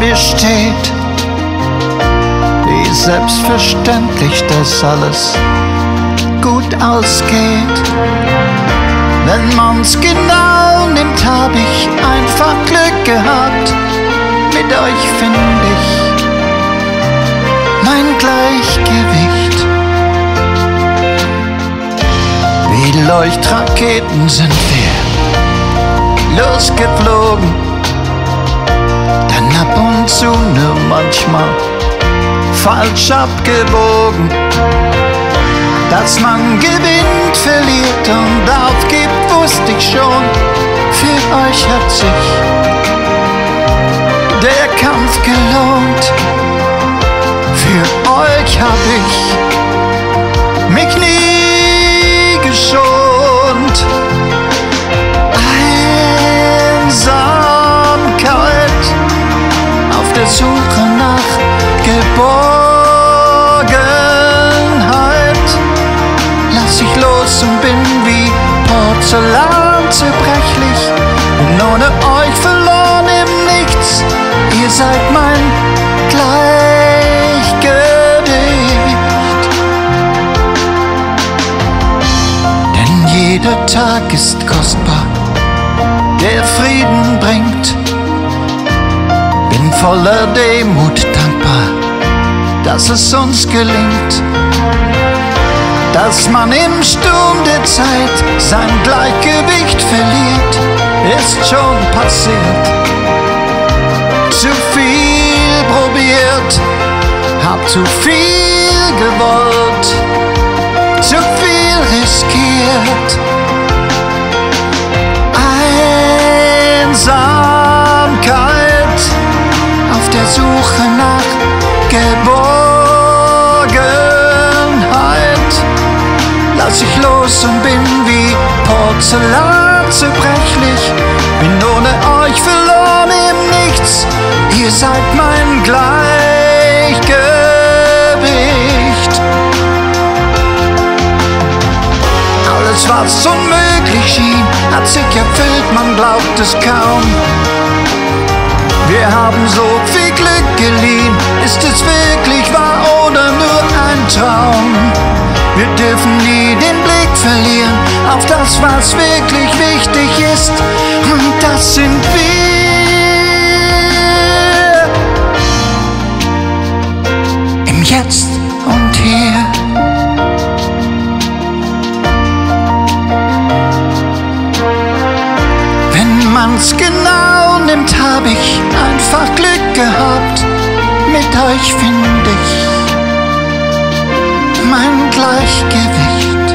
besteht, wie selbstverständlich, dass alles gut ausgeht. Wenn man's genau nimmt, hab ich einfach Glück gehabt. Mit euch find ich mein Gleichgewicht. Wie Leuchtraketen sind wir losgeflogen, dann ab und zu nur manchmal falsch abgebogen. Dass man gewinnt, verliert und aufgibt, wusste ich schon. Für euch hat sich der Kampf gelohnt. Für euch hab ich mich nie geschont. Einsamkeit auf der Suche nach Geborgenheit. Lass ich los und bin wie Porzellan zerbrechlich. Bin ohne euch verloren im Nichts. Ihr seid mein Gleichgewicht. Denn jeder Tag ist kostbar, der Frieden bringt. Bin voller Demut dankbar, dass es uns gelingt, dass man im Sturm der Zeit sein Gleichgewicht verliert, ist schon passiert. Zu viel probiert, hab zu viel gewollt, zu viel riskiert. Einsamkeit auf der Suche nach Geborgenheit. Lass ich los und bin wie Porzellan zerbrechlich. Bin ohne euch verloren im Nichts. Ihr seid mein Gleichgewicht. Alles, was unmöglich schien, hat sich erfüllt, man glaubt es kaum. Wir haben so viel Glück geliehen. Ist es wirklich wahr oder nur ein Traum? Wir dürfen nie den Blick verlieren auf das, was wirklich wichtig ist. Und das sind wir im Jetzt und Hier. Wenn man's genau nimmt, hab ich einfach Glück gehabt. Mit euch find ich mein Gleichgewicht.